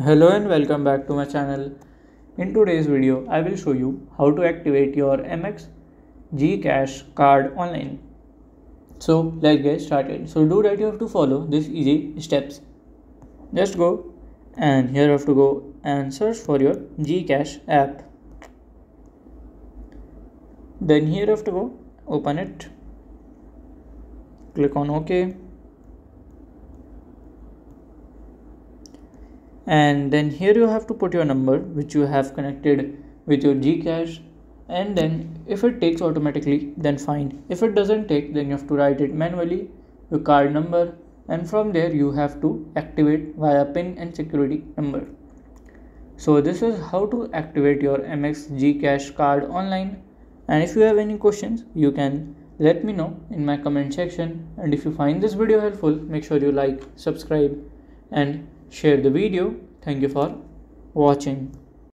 Hello and welcome back to my channel. In today's video I will show you how to activate your AMEX GCash card online. So let's get started. So do that, you have to follow these easy steps. Just go, and here you have to go and search for your GCash app. Then here you have to go, open it, click on OK, and then here you have to put your number which you have connected with your GCash, and then if it takes automatically then fine, if it doesn't take then you have to write it manually, your card number, and from there you have to activate via PIN and security number. So this is how to activate your AMEX GCash card online, and if you have any questions you can let me know in my comment section, and if you find this video helpful make sure you like, subscribe and share the video. Thank you for watching.